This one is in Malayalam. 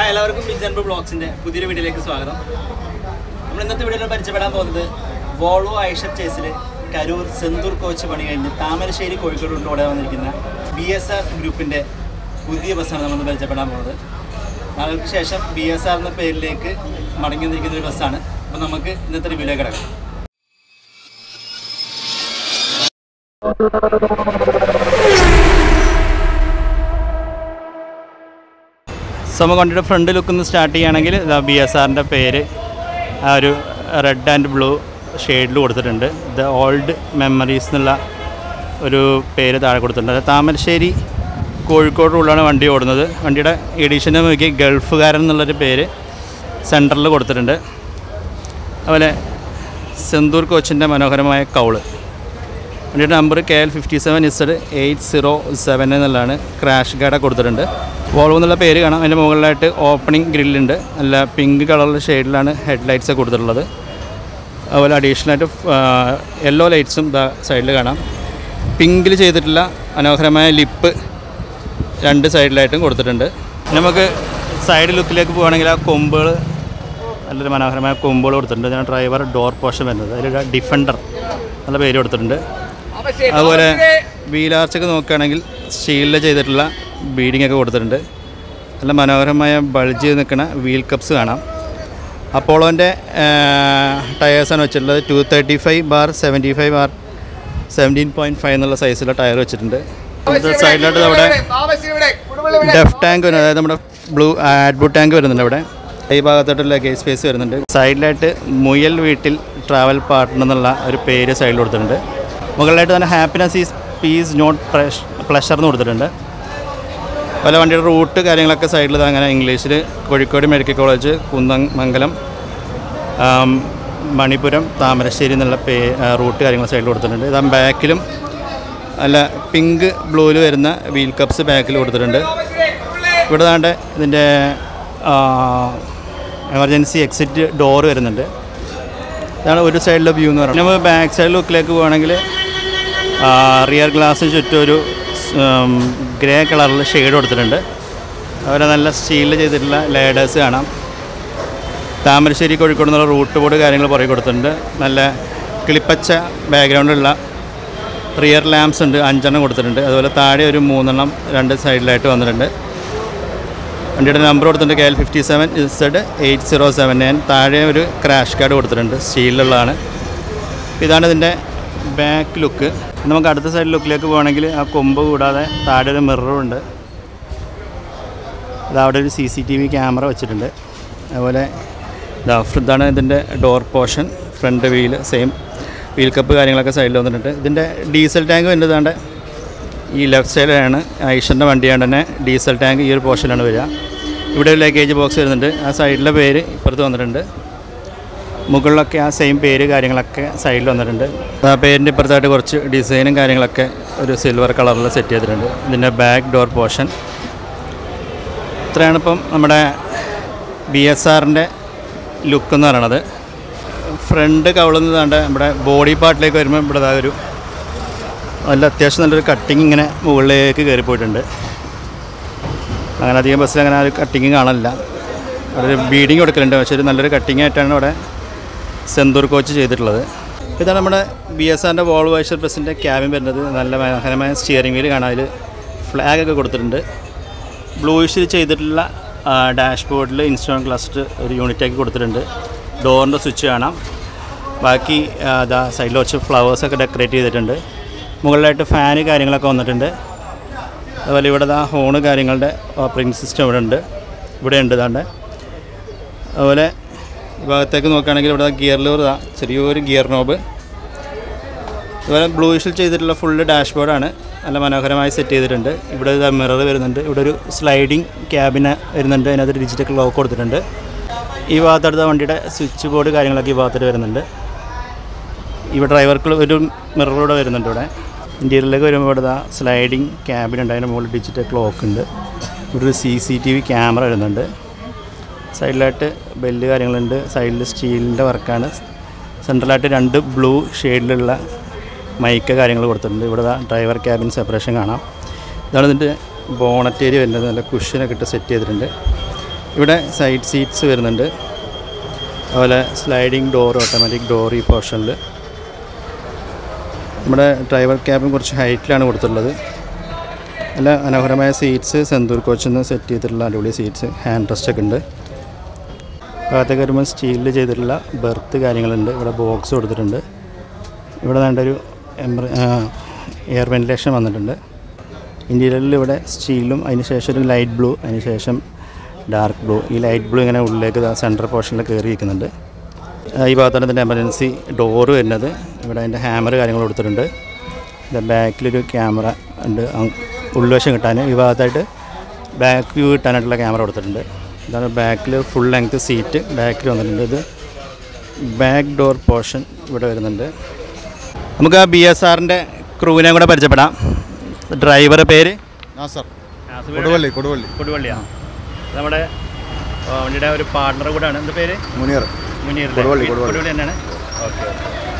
Hi, എല്ലാവർക്കും ബിഗ് ആൻഡ് ബ്ലോഗ്സിന്റെ പുതിയൊരു വീഡിയോയിലേക്ക് സ്വാഗതം. നമ്മൾ ഇന്നത്തെ വീഡിയോയിൽ പരിചയപ്പെടാൻ പോകുന്നത് വോൾവോ ഐഷർ ചേസിലെ കരൂർ സെന്തൂർ കോച്ച് പണി കഴിഞ്ഞ് താമരശ്ശേരി കോഴിക്കോട് റൂട്ടിലൂടെ വന്നിരിക്കുന്ന BSR ഗ്രൂപ്പിന്റെ പുതിയ ബസ്സാണ് നമ്മൾ പരിചയപ്പെടാൻ പോകുന്നത്. നാളുകൾക്ക് ശേഷം BSR എന്ന പേരിലേക്ക് മടങ്ങി വന്നിരിക്കുന്ന ഒരു ബസ്സാണ്. അപ്പോൾ നമുക്ക് ഇന്നത്തെ വീഡിയോ കിടക്കാം. So, we have a front look at the BSR. There is a red and blue shade. The old memories is a pair. Tamarsheri Kozhikode road. There is an edition of the Gulf Garden. There is a center. There is a Sendur Coach. The number KL57 is 807 and crash guard. Volvo nalla peru kaanam adinte mugalilate opening grill undu alla pink color shade lana headlights koduthirullathu avula additional yellow lights um da side la kaanam pink il cheyidilla anoharamaya lip rendu side lightum koduthittundu namakku side look ilekku povaanengil aa kombal nalla manoharamaya kombal koduthittundu idana driver door portion vennathu adile defender nalla peru koduthittundu avula wheel arch ku nokkaanengil steel la cheyidilla beading ഒക്കെ കൊടുത്തിട്ടുണ്ട് നല്ല മനോഹരമായ ബൾജ് ചെയ്ത് നിൽക്കുന്ന വീൽ കപ്സ് കാണാം അപ്പോളോൻ്റെ ടയേഴ്സാണ് വെച്ചിട്ടുള്ളത് 235/75/17.5 എന്നുള്ള സൈസിലുള്ള ടയർ വെച്ചിട്ടുണ്ട് സൈഡിലോട്ട് അവിടെ ഡെഫ് ടാങ്ക് വരുന്നത് അതായത് നമ്മുടെ ബ്ലൂ ആഡ്ബൂ ടാങ്ക് വരുന്നുണ്ട് അവിടെ ഈ ഭാഗത്തോട്ടുള്ള ഗേജ് സ്പേസ് വരുന്നുണ്ട് സൈഡിലായിട്ട് മുയൽ വീട്ടിൽ ട്രാവൽ പാർട്ട്ണർ എന്നുള്ള ഒരു പേര് സൈഡിൽ കൊടുത്തിട്ടുണ്ട് മുകളിലായിട്ട് തന്നെ happiness is peace not pleasure എന്ന് കൊടുത്തിട്ടുണ്ട് പല വണ്ടിയുടെ റൂട്ട് കാര്യങ്ങളൊക്കെ സൈഡിൽ അങ്ങനെ ഇംഗ്ലീഷിൽ കോഴിക്കോട് മെഡിക്കൽ കോളേജ് കുന്നമംഗലം മണിപ്പുരം താമരശ്ശേരി എന്നുള്ള റൂട്ട് കാര്യങ്ങൾ സൈഡിൽ കൊടുത്തിട്ടുണ്ട് ഇതാ ബാക്കിലും അല്ല പിങ്ക് ബ്ലൂവിൽ വരുന്ന വീൽ കപ്സ് ബാക്കിൽ കൊടുത്തിട്ടുണ്ട് ഇവിടെ താണ്ടെ ഇതിൻ്റെ എമർജൻസി എക്സിറ്റ് ഡോറ് വരുന്നുണ്ട് ഇതാണ് ഒരു സൈഡിലെ വ്യൂ എന്ന് പറയുന്നത് നമ്മൾ ബാക്ക് സൈഡ് ലുക്കിലേക്ക് പോവുകയാണെങ്കിൽ റിയർ ഗ്ലാസ്സിന് ചുറ്റും ഒരു ഗ്രേ കളറിൽ ഷെയ്ഡ് കൊടുത്തിട്ടുണ്ട് അവരെ നല്ല സ്റ്റീലിൽ ചെയ്തിട്ടുള്ള ലേഡേഴ്സ് കാണാം താമരശ്ശേരി കോഴിക്കോട് എന്നുള്ള റൂട്ട് ബോർഡ് കാര്യങ്ങൾ പുറകെ കൊടുത്തിട്ടുണ്ട് നല്ല കിളിപ്പച്ച ബാക്ക്ഗ്രൗണ്ടുള്ള റിയർ ലാംപ്സ് ഉണ്ട് 5 കൊടുത്തിട്ടുണ്ട് അതുപോലെ താഴെ ഒരു 3 രണ്ട് സൈഡിലായിട്ട് വന്നിട്ടുണ്ട് വണ്ടിയുടെ നമ്പർ കൊടുത്തിട്ടുണ്ട് KL57Z 807 താഴെ ഒരു ക്രാഷ് കാർഡ് കൊടുത്തിട്ടുണ്ട് സ്റ്റീലിലുള്ളതാണ് ഇതാണ് ഇതിൻ്റെ ബാക്ക് ലുക്ക് നമുക്ക് അടുത്ത സൈഡ് ലുക്കിലേക്ക് പോകണമെങ്കിൽ ആ കൊമ്പ് കൂടാതെ താഴെ ഒരു മിററുണ്ട് അതവിടെ ഒരു CCTV ക്യാമറ വെച്ചിട്ടുണ്ട് അതുപോലെ ഇതാണ് ഇതിൻ്റെ door portion front wheel same wheel cup കാര്യങ്ങളൊക്കെ സൈഡിൽ വന്നിട്ടുണ്ട് ഇതിൻ്റെ ഡീസൽ ടാങ്ക് വരുന്നതാണ്ട് ഈ ലെഫ്റ്റ് സൈഡിലാണ് ഐഷറിൻ്റെ വണ്ടിയാണ് തന്നെ ഡീസൽ ടാങ്ക് ഈ ഒരു പോർഷനിലാണ് വരിക ഇവിടെ ഒരു ലഗേജ് ബോക്സ് വരുന്നുണ്ട് ആ സൈഡിലെ പേര് ഇപ്പുറത്ത് വന്നിട്ടുണ്ട് മുകളിലൊക്കെ ആ സെയിം പേര് കാര്യങ്ങളൊക്കെ സൈഡിൽ വന്നിട്ടുണ്ട് ആ പേരിൻ്റെ ഇപ്പുറത്തായിട്ട് കുറച്ച് ഡിസൈനും കാര്യങ്ങളൊക്കെ ഒരു സിൽവർ കളറിൽ സെറ്റ് ചെയ്തിട്ടുണ്ട് ഇതിൻ്റെ ബാക്ക് ഡോർ പോർഷൻ ഇത്രയാണ് ഇപ്പം നമ്മുടെ BSRൻ്റെ ലുക്ക് എന്ന് പറയണത് ഫ്രണ്ട് കവിളുന്നതാണ്ട് നമ്മുടെ ബോഡി പാർട്ടിലേക്ക് വരുമ്പോൾ ഇവിടെ ഒരു നല്ല അത്യാവശ്യം നല്ലൊരു കട്ടിങ് ഇങ്ങനെ മുകളിലേക്ക് കയറിപ്പോയിട്ടുണ്ട് അങ്ങനെ അധികം ബസ്സിൽ അങ്ങനെ ഒരു കട്ടിങ് കാണില്ല അവിടെ ഒരു ബീഡിങ് കൊടുക്കലുണ്ട് പക്ഷേ ഒരു നല്ലൊരു കട്ടിങ് ആയിട്ടാണ് ഇവിടെ സെന്തൂർ കോച്ച് ചെയ്തിട്ടുള്ളത് ഇതാണ് നമ്മുടെ BSRൻ്റെ വോൾവോ ഐഷർ ബസ്സിൻ്റെ ക്യാബിൻ വരുന്നത് നല്ല മനോഹരമായ സ്റ്റിയറിംഗ് വീല് കാണാം അതിൽ ഫ്ലാഗൊക്കെ കൊടുത്തിട്ടുണ്ട് ബ്ലൂയിഷിൽ ചെയ്തിട്ടുള്ള ഡാഷ് ബോർഡിൽ ഇൻസ്റ്റോൺ ക്ലസ്റ്റർ ഒരു യൂണിറ്റാക്കി കൊടുത്തിട്ടുണ്ട് ഡോറിൻ്റെ സ്വിച്ച് കാണാം ബാക്കി അതാ സൈഡിൽ വെച്ച് ഫ്ലവേഴ്സൊക്കെ ഡെക്കറേറ്റ് ചെയ്തിട്ടുണ്ട് മുകളിലായിട്ട് ഫാന് കാര്യങ്ങളൊക്കെ വന്നിട്ടുണ്ട് അതുപോലെ ഇവിടെ ആ ഹോണ് കാര്യങ്ങളുടെ ഓപ്പറേറ്റിംഗ് സിസ്റ്റം ഇവിടെ ഉണ്ട് ഇതാണ്ട് അതുപോലെ ഈ ഭാഗത്തേക്ക് നോക്കുകയാണെങ്കിൽ ഇവിടെ ഗിയർ ലൂർ ചെറിയൊരു ഗിയർ നോബ് അതുപോലെ ബ്ലൂയിഷിൽ ചെയ്തിട്ടുള്ള ഫുള്ള് ഡാഷ് ബോർഡാണ് നല്ല മനോഹരമായി സെറ്റ് ചെയ്തിട്ടുണ്ട് ഇവിടെ മിറർ വരുന്നുണ്ട് ഇവിടെ ഒരു സ്ലൈഡിങ് ക്യാബിന് വരുന്നുണ്ട് അതിനകത്ത് ഡിജിറ്റൽ ലോക്ക് കൊടുത്തിട്ടുണ്ട് ഈ ഭാഗത്തെടുത്ത വണ്ടിയുടെ സ്വിച്ച് ബോർഡ് കാര്യങ്ങളൊക്കെ ഈ ഭാഗത്ത് വരുന്നുണ്ട് ഇവിടെ ഡ്രൈവർക്ക് ഒരു മിററൂടെ വരുന്നുണ്ട് ഇവിടെ ഇൻറ്റീരിയറിലേക്ക് വരുമ്പോൾ ഇവിടെ സ്ലൈഡിങ് ക്യാബിനുണ്ട് അതിൻ്റെ മുകളിൽ ഡിജിറ്റൽ ക്ലോക്ക് ഉണ്ട് ഇവിടെ ഒരു CCTV ക്യാമറ വരുന്നുണ്ട് സൈഡിലായിട്ട് ബെല്ല് കാര്യങ്ങളുണ്ട് സൈഡിൽ സ്റ്റീലിൻ്റെ വർക്കാണ് സെൻട്രലായിട്ട് 2 ബ്ലൂ ഷെയ്ഡിലുള്ള മൈക്ക് കാര്യങ്ങൾ കൊടുത്തിട്ടുണ്ട് ഇവിടെ ഡ്രൈവർ ക്യാബിൻ സെപ്പറേഷൻ കാണാം ഇതാണ് ഇതിൻ്റെ ബോണറ്റ് ഏരിയ വരുന്നത് നല്ല കുഷ്യനൊക്കെ ഇട്ട് സെറ്റ് ചെയ്തിട്ടുണ്ട് This side seats sliding door, automatic door portion. The driver cabin is height. The seats are set hand rest. The steel is a box. Air ventilation. Interior steel is light blue and dark blue. This light blue is the center portion. This is the emergency door. Here is a hammer. The back camera and the back view camera. The back full length seat. The back door portion. BSR crew. The driver name? Nasser. Koduvali. Our partner, Munir. Munir. Okay.